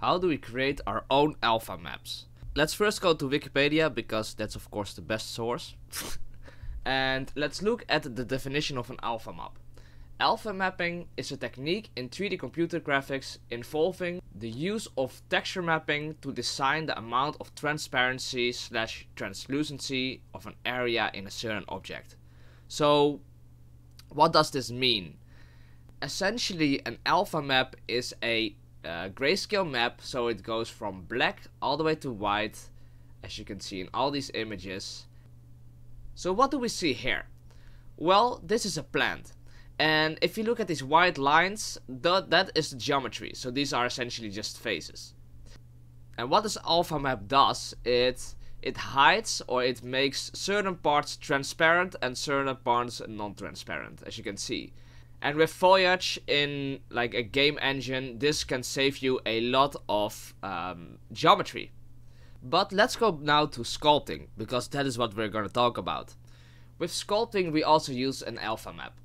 how do we create our own alpha maps? Let's first go to Wikipedia, because that's of course the best source. And let's look at the definition of an alpha map. Alpha mapping is a technique in 3D computer graphics involving the use of texture mapping to design the amount of transparency / translucency of an area in a certain object. So what does this mean? Essentially, an alpha map is a grayscale map, so it goes from black all the way to white, as you can see in all these images. So what do we see here? Well, this is a plant. And if you look at these white lines, that is the geometry. So these are essentially just faces. And what this alpha map does, it hides, or it makes certain parts transparent and certain parts non-transparent, as you can see. And with Voyage in like a game engine, this can save you a lot of geometry. But let's go now to sculpting, because that is what we're going to talk about. With sculpting, we also use an alpha map.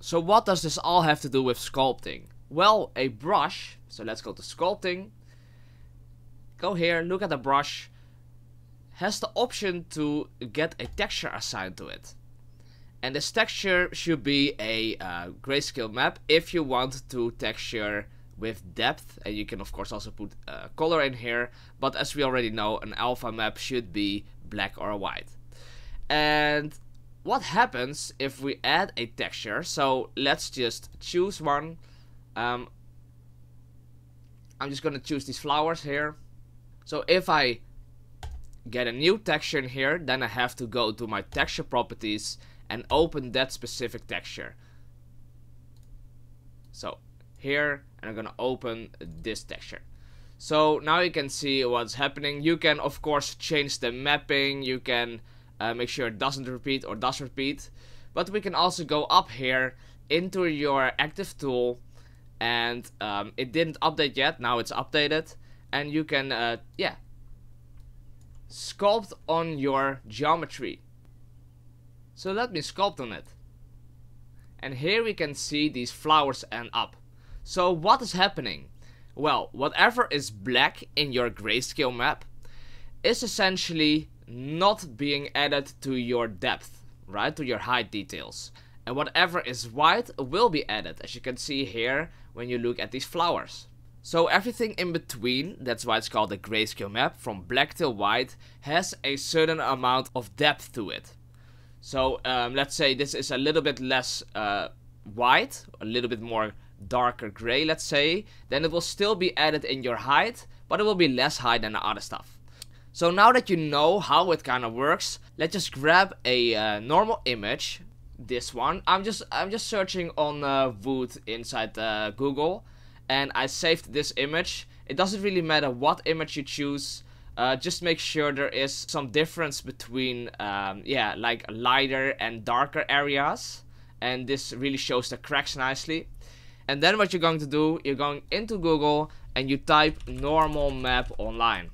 So what does this all have to do with sculpting? Well, a brush, so let's go to sculpting, go here, look at the brush, has the option to get a texture assigned to it. And this texture should be a grayscale map if you want to texture with depth, and you can of course also put color in here, but as we already know, an alpha map should be black or white. And what happens if we add a texture? So let's just choose one. I'm just gonna choose these flowers here. So if I get a new texture in here, then I have to go to my texture properties and open that specific texture. So here, and I'm gonna open this texture. So now you can see what's happening. You can of course change the mapping, you can make sure it doesn't repeat or does repeat, but we can also go up here into your active tool, and it didn't update yet, now it's updated, and you can sculpt on your geometry. So let me sculpt on it, and here we can see these flowers and up. So what is happening? Well, whatever is black in your grayscale map is essentially not being added to your depth, right, to your height details, and whatever is white will be added, as you can see here when you look at these flowers. So everything in between, that's why it's called a grayscale map, from black till white, has a certain amount of depth to it. So let's say this is a little bit less white, a little bit more darker gray, let's say, then it will still be added in your height, but it will be less high than the other stuff. So now that you know how it kind of works, let's just grab a normal image. This one, I'm just searching on wood inside Google, and I saved this image. It doesn't really matter what image you choose. Just make sure there is some difference between, like lighter and darker areas, and this really shows the cracks nicely. And then what you're going to do, you're going into Google and you type normal map online.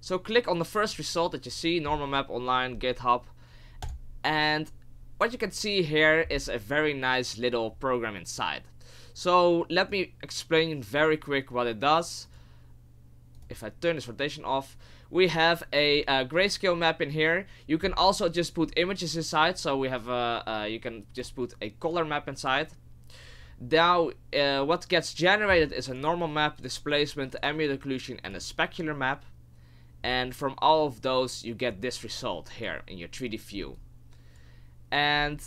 So click on the first result that you see, normal map online, GitHub, and what you can see here is a very nice little program inside. So let me explain very quick what it does. If I turn this rotation off, we have a grayscale map in here. You can also just put images inside, so we have you can just put a color map inside. Now what gets generated is a normal map, displacement, ambient occlusion, and a specular map. And from all of those you get this result here in your 3D view. And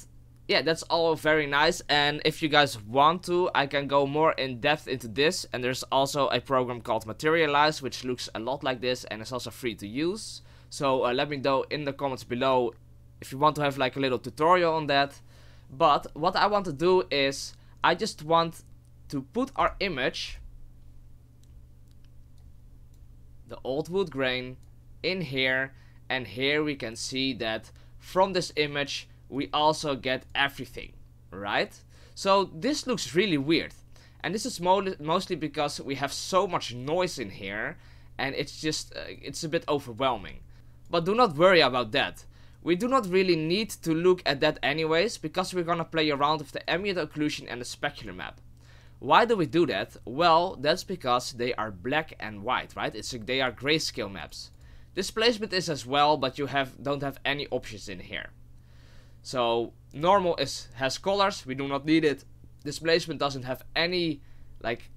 yeah, that's all very nice, and if you guys want to, I can go more in depth into this, and there's also a program called Materialize which looks a lot like this and is also free to use. So let me know in the comments below if you want to have like a little tutorial on that. But what I want to do is I just want to put our image, the old wood grain, in here, and here we can see that from this image we also get everything, right? So this looks really weird, and this is mostly because we have so much noise in here, and it's just it's a bit overwhelming. But do not worry about that. We do not really need to look at that anyways, because we're gonna play around with the ambient occlusion and the specular map. Why do we do that? Well, that's because they are black and white, right? They are grayscale maps. Displacement is as well, but you don't have any options in here. So normal has colors, we do not need it. Displacement doesn't have any like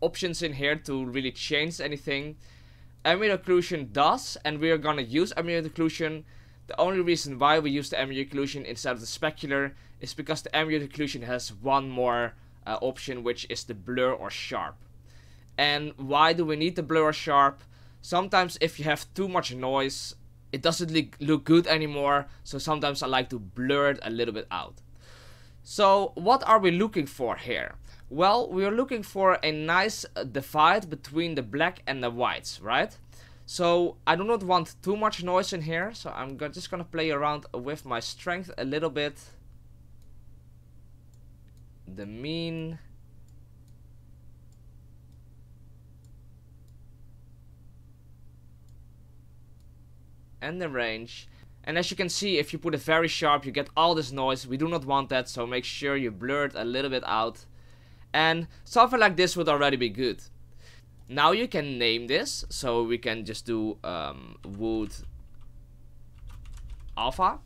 options in here to really change anything. Ambient occlusion does, and we are gonna use ambient occlusion. The only reason why we use the ambient occlusion instead of the specular is because the ambient occlusion has one more option, which is the blur or sharp. And why do we need the blur or sharp? Sometimes if you have too much noise, it doesn't look good anymore, so sometimes I like to blur it a little bit out. So what are we looking for here? Well, we are looking for a nice divide between the black and the whites, right? So I do not want too much noise in here, so I'm just gonna play around with my strength a little bit. The mean. And the range. And as you can see, if you put it very sharp, you get all this noise. We do not want that, so make sure you blur it a little bit out. And something like this would already be good. Now you can name this, so we can just do wood alpha.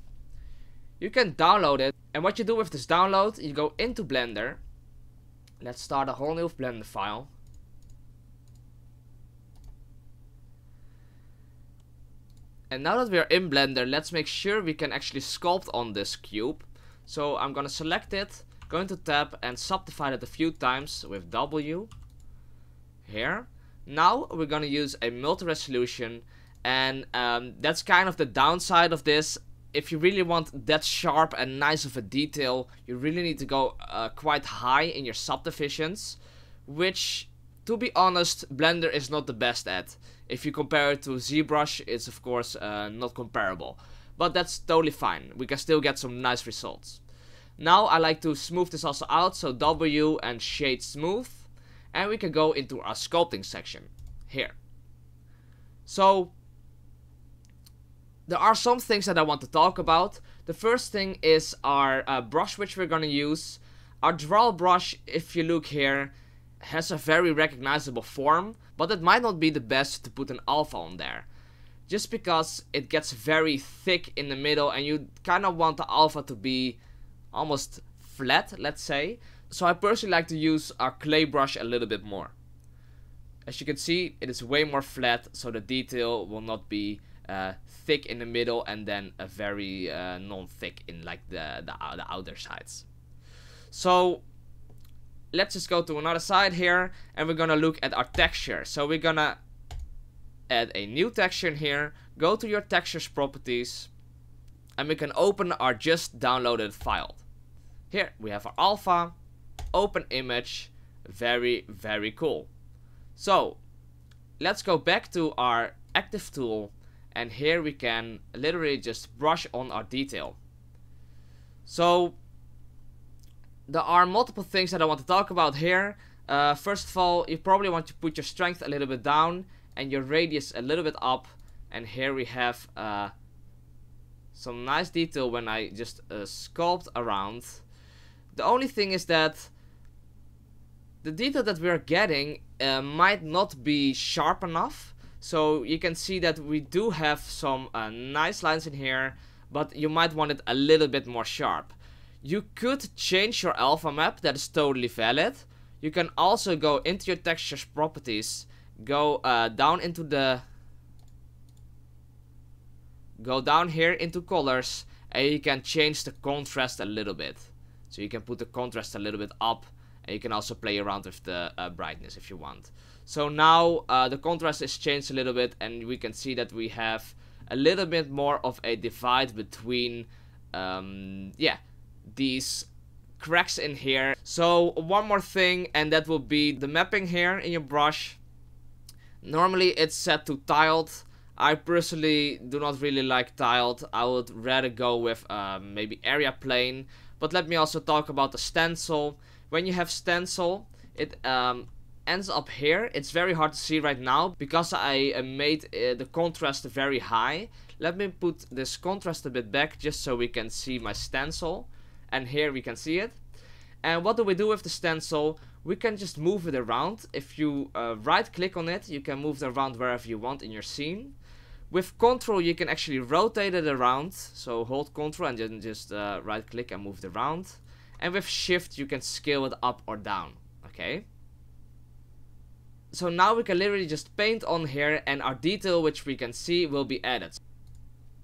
You can download it, and what you do with this download, you go into Blender. Let's start a whole new Blender file. And now that we are in Blender, let's make sure we can actually sculpt on this cube. So I'm gonna select it, go into tab and subdivide it a few times with W. Here. Now we're gonna use a multi-resolution, and that's kind of the downside of this. If you really want that sharp and nice of a detail, you really need to go quite high in your subdivisions, which, to be honest, Blender is not the best at. If you compare it to ZBrush, it's of course not comparable, but that's totally fine. We can still get some nice results. Now I like to smooth this also out, so W and shade smooth. And we can go into our sculpting section here. So there are some things that I want to talk about. The first thing is our brush, which we're gonna use. Our draw brush, if you look here, has a very recognizable form, but it might not be the best to put an alpha on there, just because it gets very thick in the middle, and you kind of want the alpha to be almost flat, let's say. So I personally like to use our clay brush a little bit more. As you can see, it is way more flat, so the detail will not be thick in the middle and then a very non-thick in like the outer sides. So let's just go to another side here, and we're gonna look at our texture. So we're gonna add a new texture in here, go to your textures properties, and we can open our just downloaded file. Here we have our alpha. Open image. Very, very cool. So let's go back to our active tool, and here we can literally just brush on our detail. So there are multiple things that I want to talk about here. First of all, you probably want to put your strength a little bit down and your radius a little bit up, and here we have some nice detail when I just sculpt around. The only thing is that the detail that we are getting might not be sharp enough. So you can see that we do have some nice lines in here, but you might want it a little bit more sharp. You could change your alpha map, that is totally valid. You can also go into your textures properties, go down into the... Go down here into colors, and you can change the contrast a little bit. So you can put the contrast a little bit up, and you can also play around with the brightness if you want. So now the contrast is changed a little bit, and we can see that we have a little bit more of a divide between these cracks in here. So one more thing, and that will be the mapping here in your brush. Normally it's set to tiled. I personally do not really like tiled. I would rather go with maybe area plane. But let me also talk about the stencil. When you have stencil, it ends up here. It's very hard to see right now because I made the contrast very high. Let me put this contrast a bit back just so we can see my stencil. And here we can see it. And what do we do with the stencil? we can just move it around. If you right click on it, you can move it around wherever you want in your scene. With Ctrl you can actually rotate it around, so hold Ctrl and then just right click and move it around. And with Shift you can scale it up or down, okay? So now we can literally just paint on here and our detail, which we can see, will be added.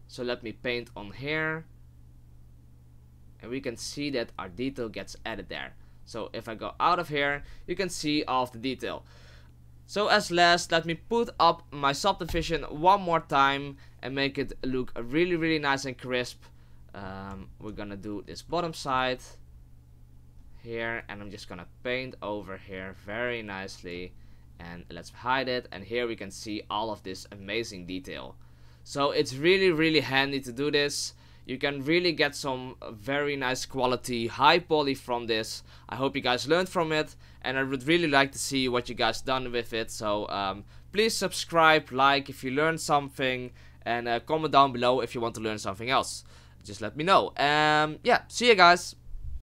So let me paint on here. And we can see that our detail gets added there. So if I go out of here, you can see all of the detail. So as last, let me put up my subdivision one more time and make it look really, really nice and crisp. We're gonna do this bottom side here, and I'm just gonna paint over here very nicely. And let's hide it, and here we can see all of this amazing detail. So it's really, really handy to do this. You can really get some very nice quality high poly from this. I hope you guys learned from it, and I would really like to see what you guys done with it. So please subscribe, like if you learned something, and comment down below if you want to learn something else. Just let me know. Yeah, see you guys.